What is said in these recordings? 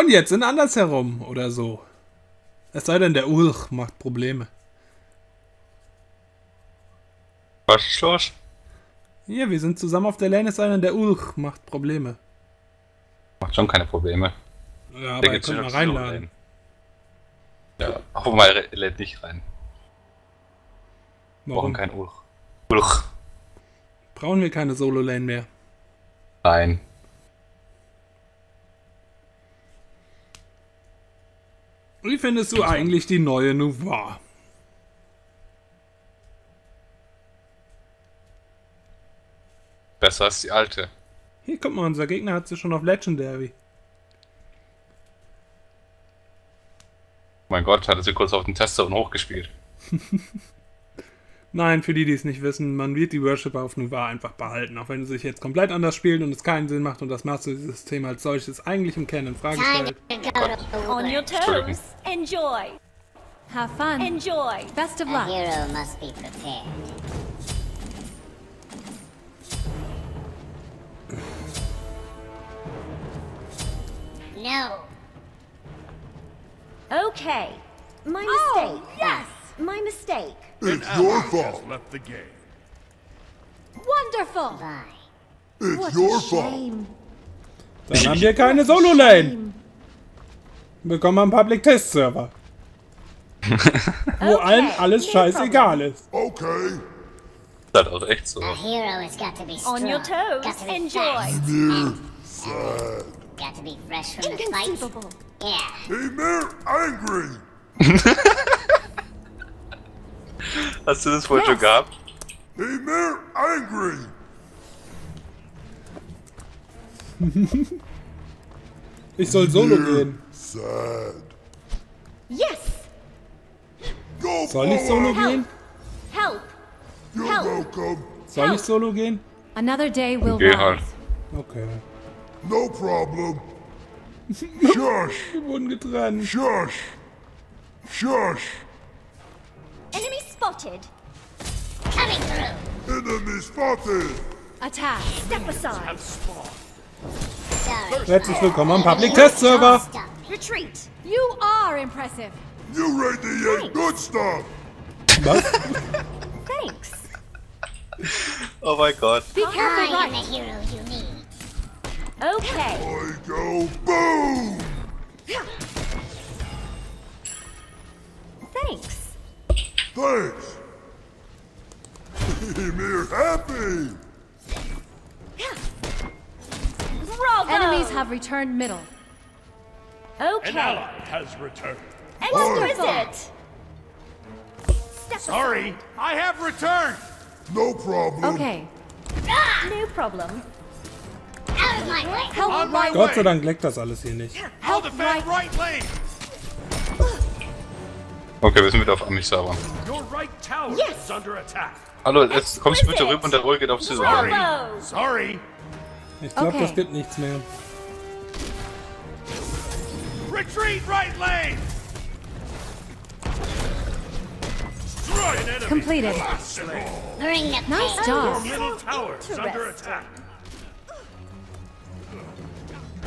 Und jetzt sind andersherum oder so. Es sei denn, der Ulch macht Probleme. Was ist los? Hier, wir sind zusammen auf der Lane, es sei denn, der Ulch macht Probleme. Macht schon keine Probleme. Ja, aber er könnte mal reinladen. Ja, auch mal lädt nicht rein. Wir brauchen keinen Ulch. Ulch. Brauchen wir keine Solo-Lane mehr? Nein. Wie findest du eigentlich die neue Nuwa? Besser als die alte. Hier, guck mal, unser Gegner hat sie schon auf Legendary. Mein Gott, hatte sie kurz auf den Tester und hochgespielt. Nein, für die, die es nicht wissen, man wird die Worshipper auf Nuwa einfach behalten, auch wenn sie sich jetzt komplett anders spielen und es keinen Sinn macht und das Master-System als solches eigentlich im Kern in Frage stellt. On your toes. Enjoy. Have fun. Enjoy. Best of luck. A hero must be prepared. No. Okay. My mistake. Oh, yes. My mistake. It's your fault. Left the game. Wonderful. Bye. It's your fault. Dann haben wir keine Solo-Lane. Willkommen am Public-Test-Server. Wo allen alles scheißegal ist. Okay. Das ist auch echt so. A hero has got to be strong. On your toes. Got to be fast. Enjoy. Sad. Got to be fresh from the fight. Yeah. Ymir angry. Hast du das vorhin schon gehabt? Ymir angry. Ich soll solo gehen. Sad. Yes. Go soll ich solo gehen? Help. You're welcome. Soll ich solo gehen? Another day will rise. Okay. No problem. Shush. Wir wurden getrennt. Shush. Shush. Enemy spotted. Coming through. Enemy spotted. Attack. Step aside. Herzlich willkommen am Public Test Server. Retreat. You are impressive. You radiate good stuff. Was? Thanks. Oh my God. Be careful, I am the hero you need. Okay. I go boom. Thanks. Thanks. You're happy. Bravo. Enemies have returned middle. Okay. An ally has returned. Exquisite. Sorry, I have returned. No problem. Okay. No problem. Out of my way. Help right. Gott sei Dank leckt das alles hier nicht. Help right lane. Okay, wir sind wieder auf Amisawa. Your right tower is under attack. Hallo, jetzt kommst du bitte rüber und der Roll geht auf Süden. Sorry. Ich glaube, das gibt nichts mehr. Retreat right lane. Destroy an enemy. Completed. Nice job. Your middle tower is under attack.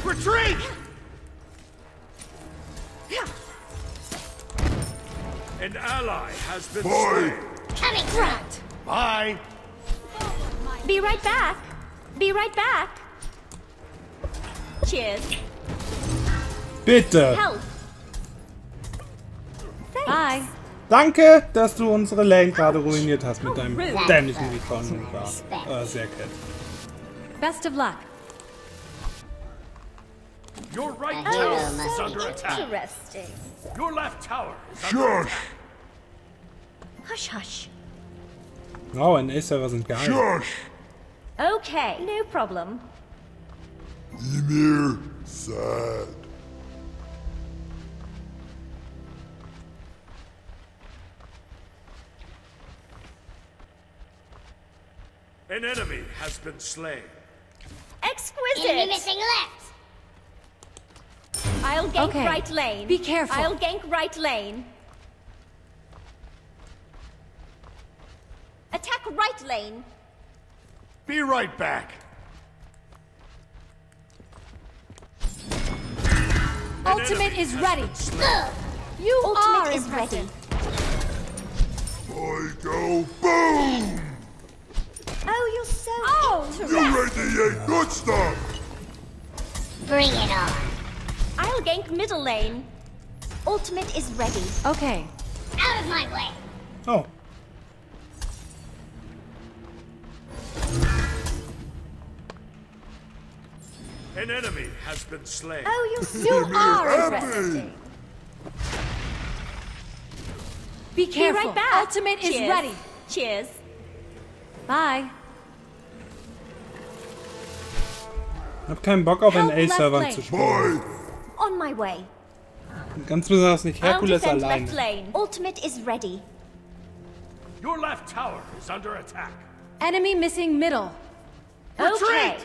Retreat. An ally has been slain. Coming front. Bye. Be right back. Be right back. Cheers. Bitte. Bye. Danke, dass du unsere Lane gerade ruiniert hast mit deinem dämlichen Mikron. Sehr nett. Best of luck. Your right tower is under attack. Your left tower is under attack. Hush, hush. Oh, NA-Server sind geil. Shush. Okay, no problem. Ymir, sad. An enemy has been slain. Exquisite. Enemy missing left. I'll gank right lane. Be careful. I'll gank right lane. Attack right lane. Be right back. Ultimate is ready. You are ready. I go boom! Oh, you're so interesting. You radiate good stuff! Bring it on. I'll gank middle lane. Ultimate is ready. Okay. Out of my way! Oh. An enemy has been slain. Oh, you are ready. Be careful. Be right back. Ultimate is ready. Cheers. Bye. Ich hab keinen Bock auf einen A-Server zu spielen. On my way. Ganz besonders nicht Hercules allein. Ultimate is ready. Your left tower is under attack. Enemy missing middle. Retreat. Okay.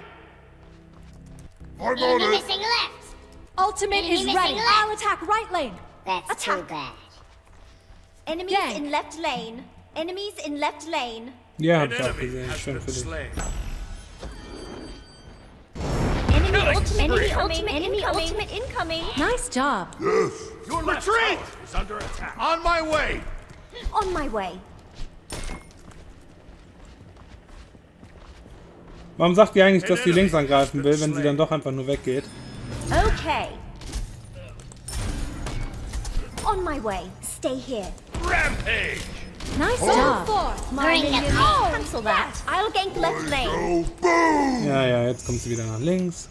I'm on it. Missing left. Ultimate is ready. Left. I'll attack right lane. That's too bad. Enemies in left lane. Enemies in left lane. Yeah, I've got these. Enemy ultimate incoming. Nice job. Yes. Your retreat is under attack. On my way. On my way. Warum sagt ihr eigentlich, dass sie links angreifen will, wenn sie dann doch einfach nur weggeht? Okay. On my way. Stay here. Rampage. Nice job. Cancel that. I'll gank left lane. Ja, ja, jetzt kommt sie wieder nach links.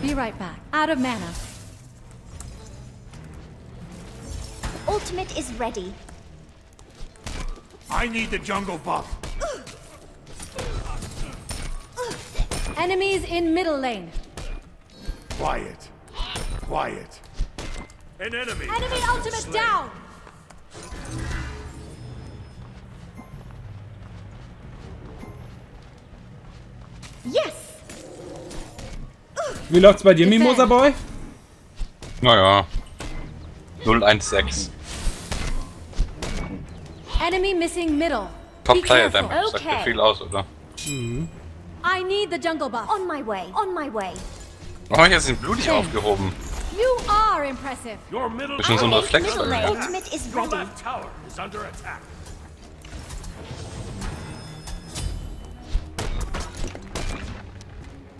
Be right back. Out of mana. Ultimate is ready. I need the jungle buff. Enemies in middle lane. Quiet. Quiet. An enemy. Enemy ultimate down. Yes. Wie läuft's bei dir, Mimosa Boy? Naja. 016. Enemy missing middle. Top Player Damage, sagt ja viel aus, oder? Mhm. I need the jungle buff. On my way. On my way. Warum jetzt den blutig aufgehoben? You are impressive. Your middle ultimate is ready. Left tower is under attack.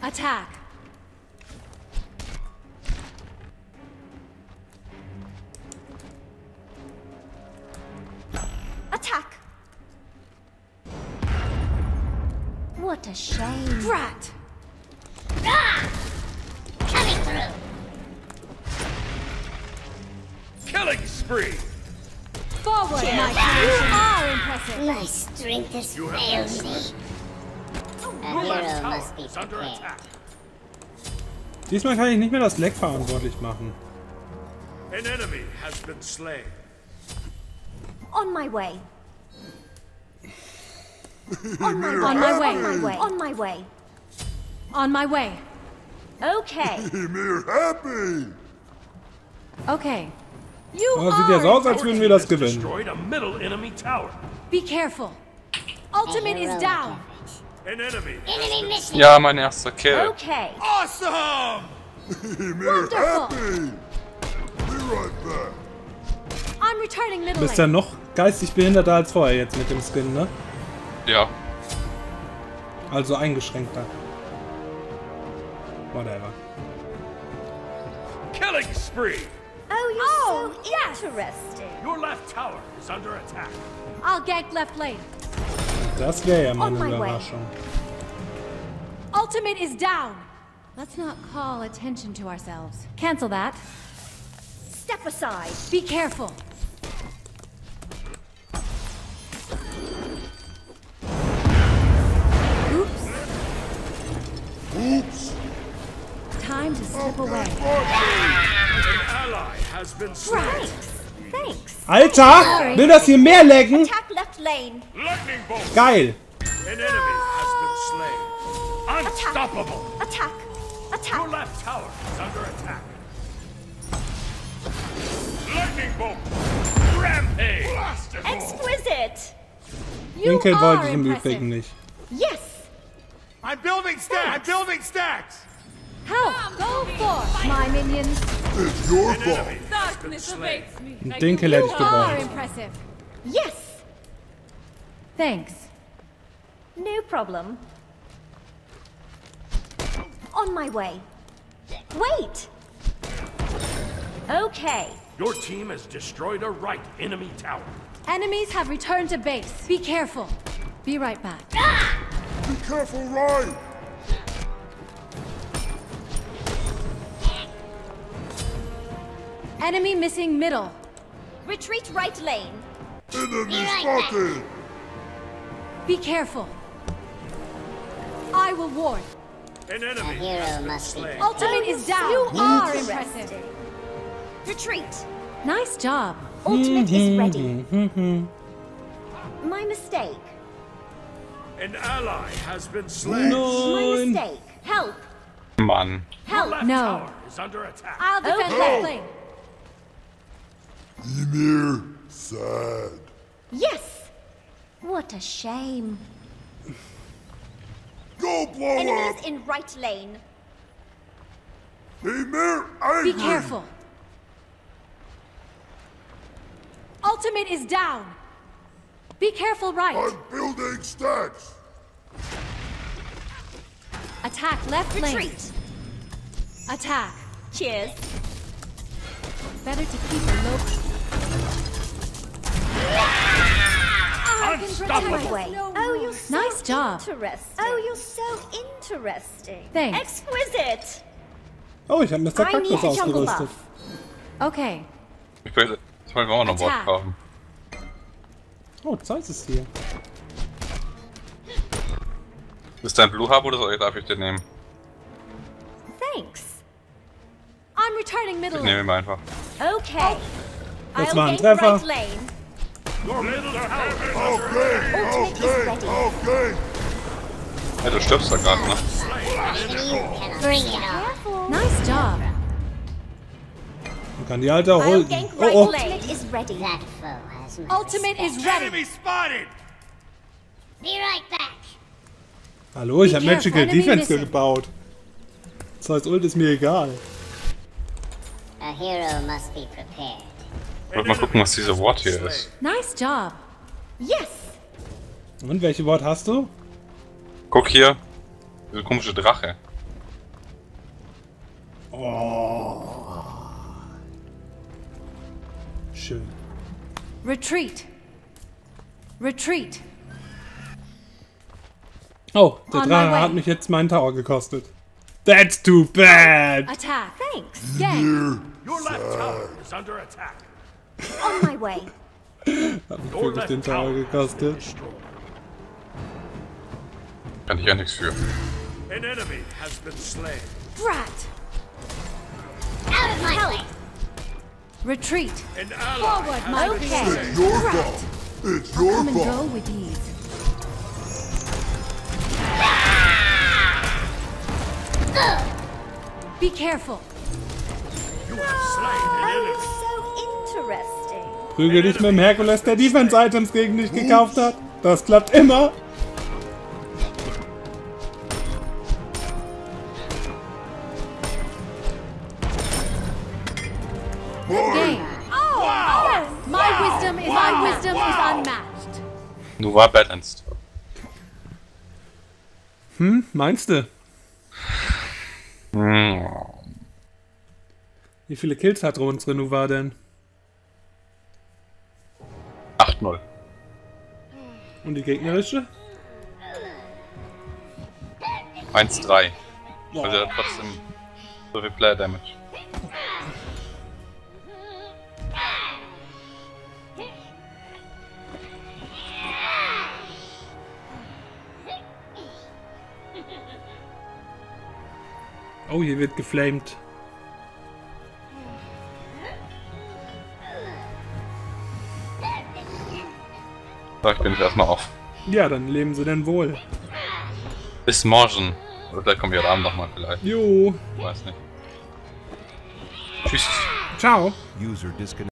Attack. Attack. What a shame. Brat. Ah! Coming through. Killing spree. Forward, you are impressive. My strength has failed me. A hero must be prepared. Diesmal kann ich nicht mehr das Leck verantwortlich machen. An enemy has been slain. On my way. On my way. Okay. Happy. Okay. You sieht jetzt aus, als würden wir das gewinnen. Be careful. Ultimate is down. Ja, mein erster Kill. Okay. Awesome. Wonderful. I'm returning middle lane. Bist ja noch geistig behinderter als vorher jetzt mit dem Skin, ne? Ja. Also eingeschränkter. Whatever. Killing spree. Oh, so interesting. Your left tower is under attack. I'll gank left lane. Das wäre ja meine Überraschung. Ultimate is down. Let's not call attention to ourselves. Cancel that. Step aside. Be careful. Oops. Time to slip away. An ally has been slain. Thanks. Alter, will das hier mehr laggen? Geil. An enemy has been slain. Unstoppable. Attack. Attack. Your left tower is under attack. Lightning bolt. Rampage. Exquisite. You are impressive. Yes. I'm building stacks. Thanks. I'm building stacks. Help! Go forth, my minions. It's your fault. Darkness awaits me. You are impressive. Yes. Thanks. No problem. On my way. Wait. Okay. Your team has destroyed a right enemy tower. Enemies have returned to base. Be careful. Be right back. Ah! Be careful, Ryan. Enemy missing middle. Retreat right lane. Enemy spotted. Be careful. I will ward. An enemy. Hero must be. Ultimate is down. You are impressive. Retreat. Nice job. Ultimate is ready. My mistake. An ally has been slain. My mistake. Help. Man. Help. No. Is under attack. I'll defend that thing. Ymir, sad. Yes. What a shame. Go blow up. Enemies in right lane. Ymir, angry. Be careful. Ultimate is down. Be careful, right. I'm building stacks. Attack left lane. Retreat. Attack. Cheers. Better to keep it low. I can protect my way. Oh, you're so nice job. Oh, you're so interesting. Thanks. Exquisite. Oh, ich habe Mr. Cactus ausgerüstet. Okay. Ich wollte auch noch Wort kaufen. Oh, Zeus ist hier. Ist dein Blue Hub oder darf ich den nehmen? Thanks. I'm returning middle. Ich nehme ihn einfach. Okay. Das war ein Treffer. Okay, okay. Ja, du stirbst da gerade, ne? Nice job. Man kann die Alte auch holen. Oh, oh. Ultimate is ready. Hallo, ich habe Magical Defense gebaut. Das heißt, Ult ist mir egal. A hero must be prepared. Wollt mal gucken, was diese Wort hier ist. Nice job. Yes. Und welche Wort hast du? Guck hier. Diese komische Drache. Oh. Schön. Retreat. Retreat. Oh, der Drache hat mich jetzt meinen Tower gekostet. That's too bad. Attack. Thanks. Yeah. Your left tower is under attack. On my way. Your left den Tower gekostet. Kann ich ja nichts für. An enemy has been slain. Brat. Out of my way. Retreat. An ally forward, my It's your fault. It's your fault. Come and go with ease. Be careful. You have slain an enemy. So interesting. Prügel dich mit dem Hercules, der Defense-Items gegen dich gekauft hat. Das klappt immer. Nuwa balanced. Hm, meinst du? Wie viele Kills hat unsere Nuwa denn? 8-0. Und die gegnerische? 1-3. Also trotzdem so viel Player Damage. Oh, hier wird geflamed. So, ich bin jetzt erstmal auf. Ja, dann leben sie denn wohl. Bis morgen. Oder vielleicht kommen wir heute Abend nochmal vielleicht. Jo. Ich weiß nicht. Tschüss. Ciao. User disconnected.